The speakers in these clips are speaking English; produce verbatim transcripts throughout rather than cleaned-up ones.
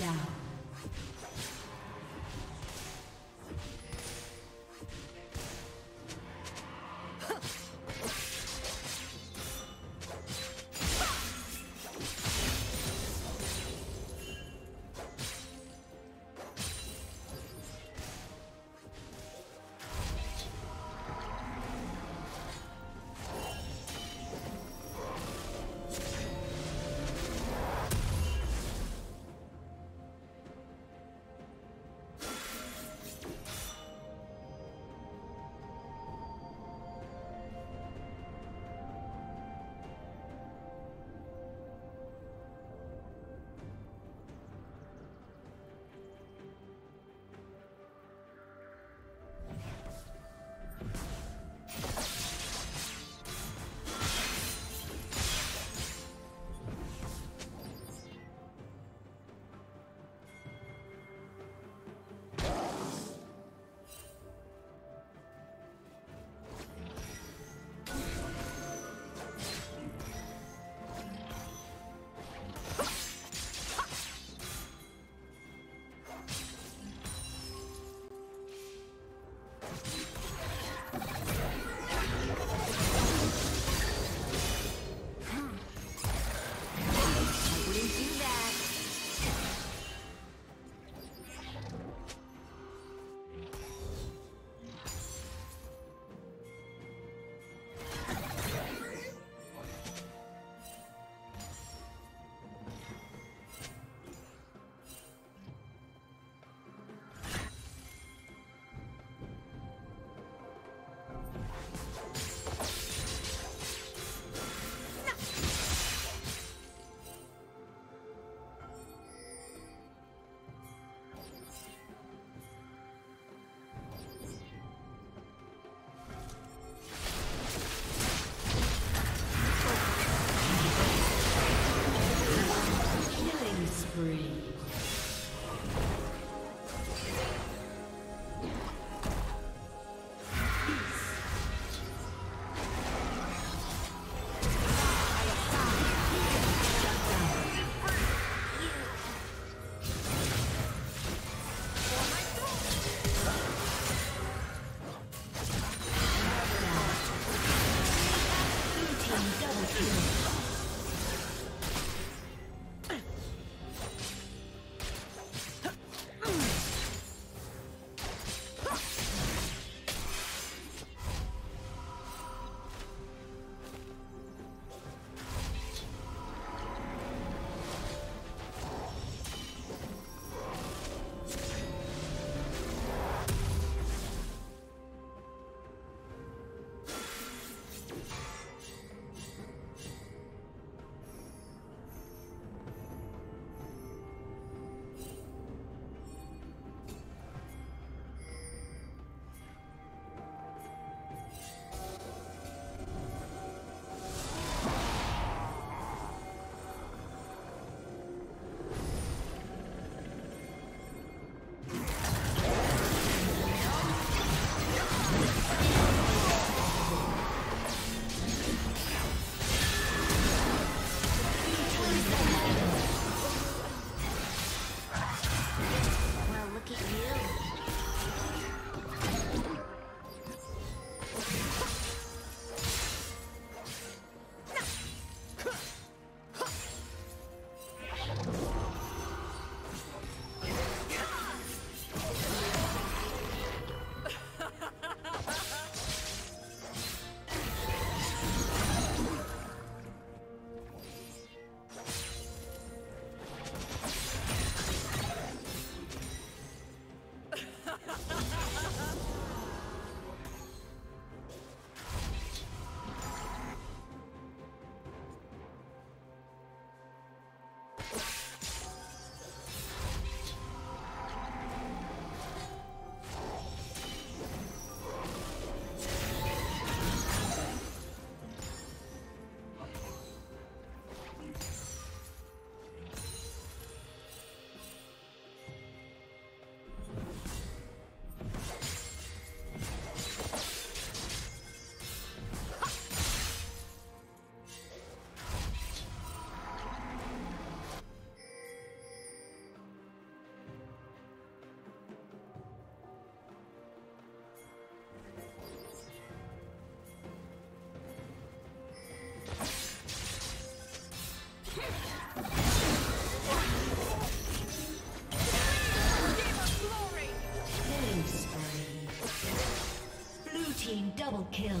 down. team double kill.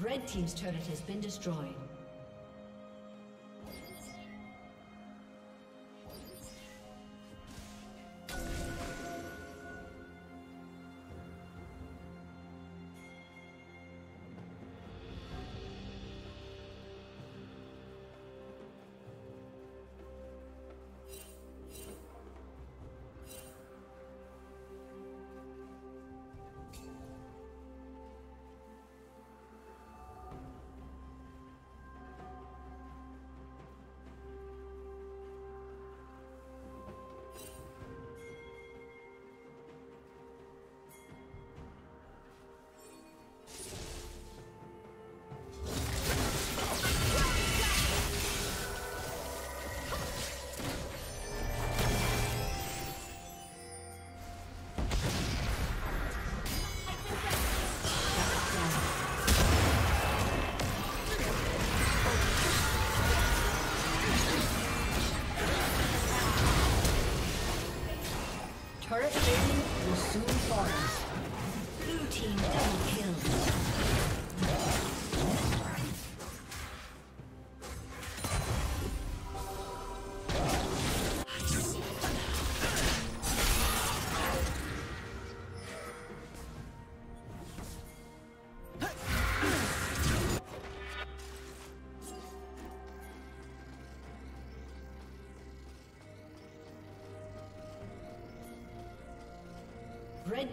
Red team's turret has been destroyed. Turret rating will soon fall. Blue team double kill. Red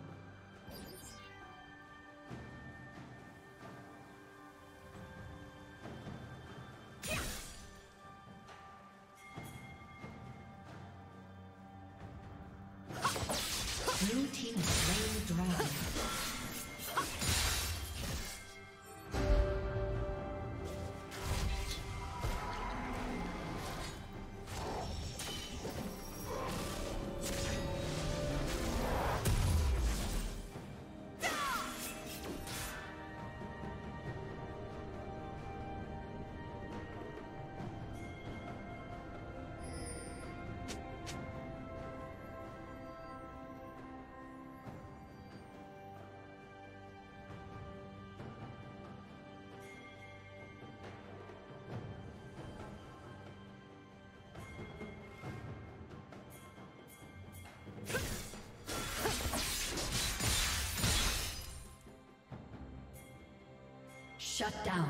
Shut down.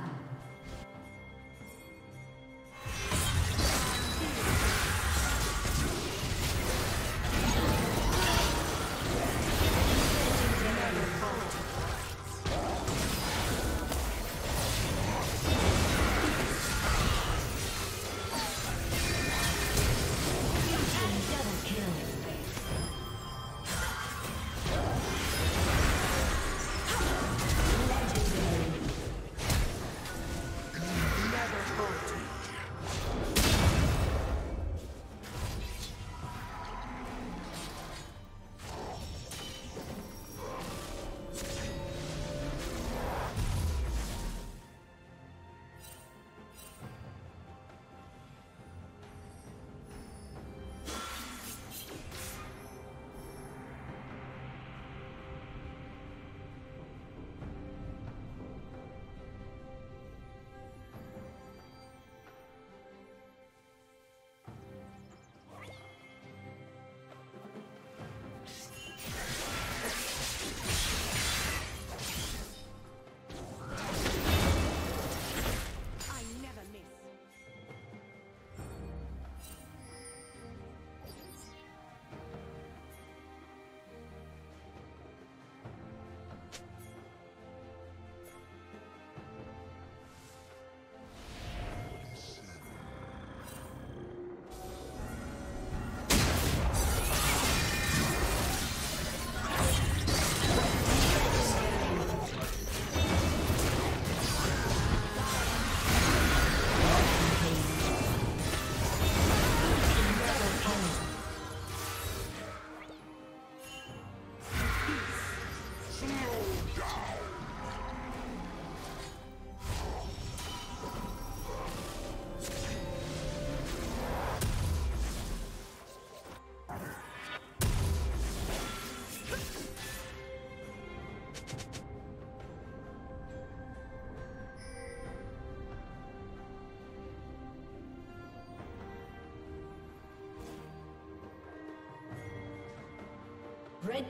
Red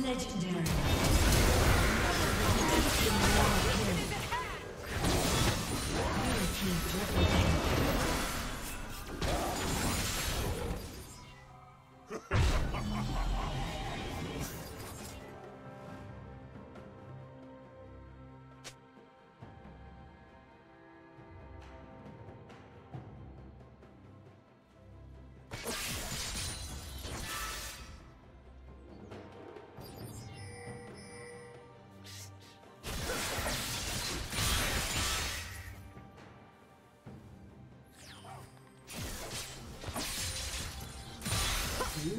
Legendary.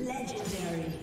Legendary.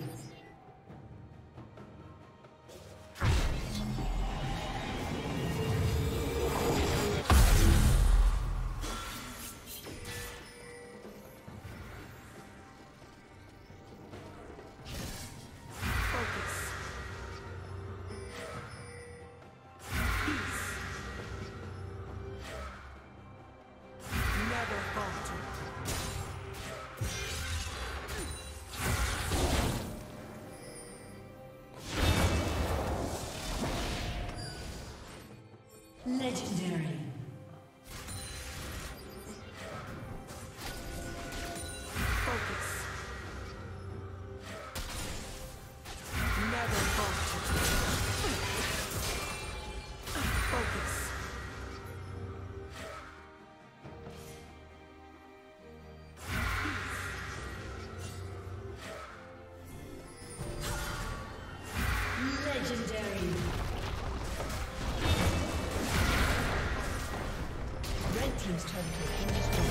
Team's turn to industry.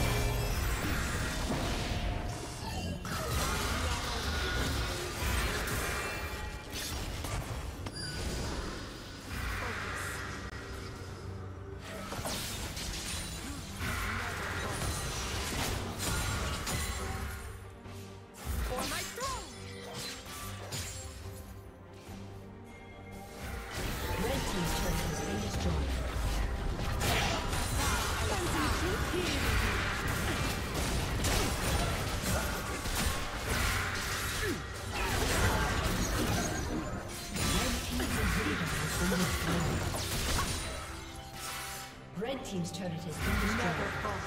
Red team's turret has been destroyed.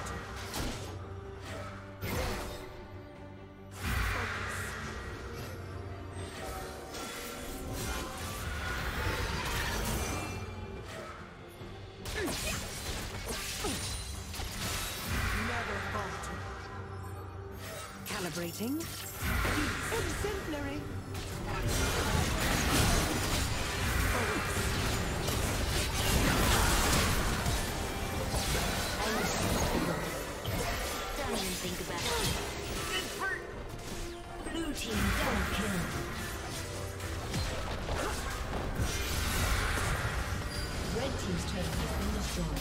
Red team's turret has been destroyed.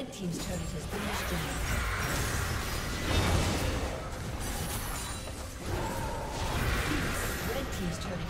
His turret has been destroyed. Legendary.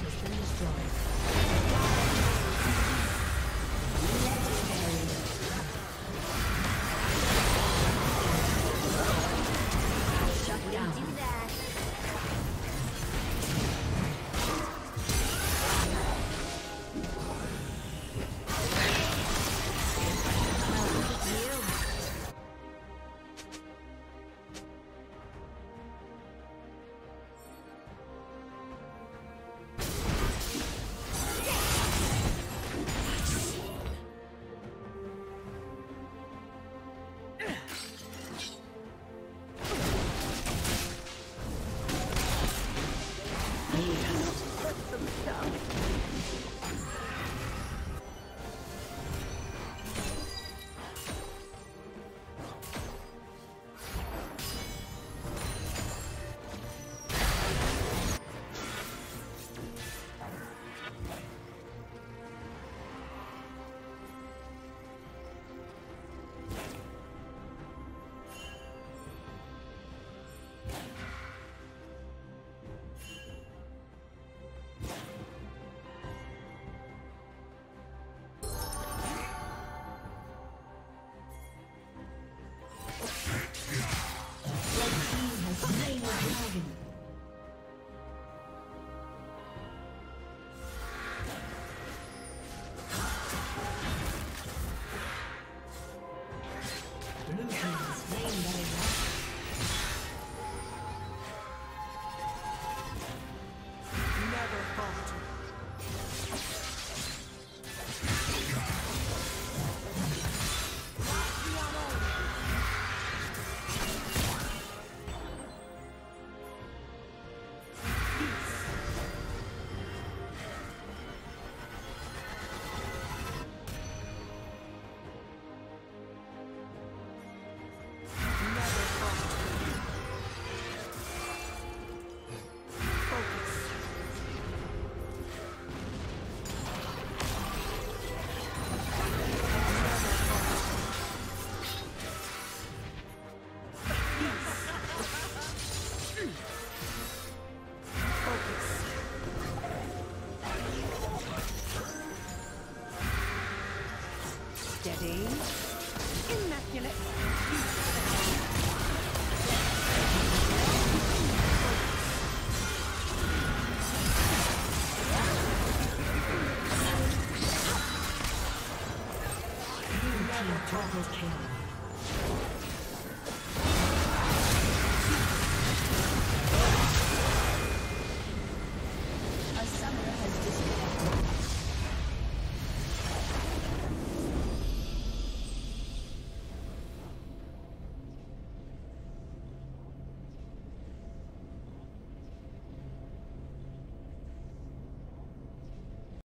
Double kill.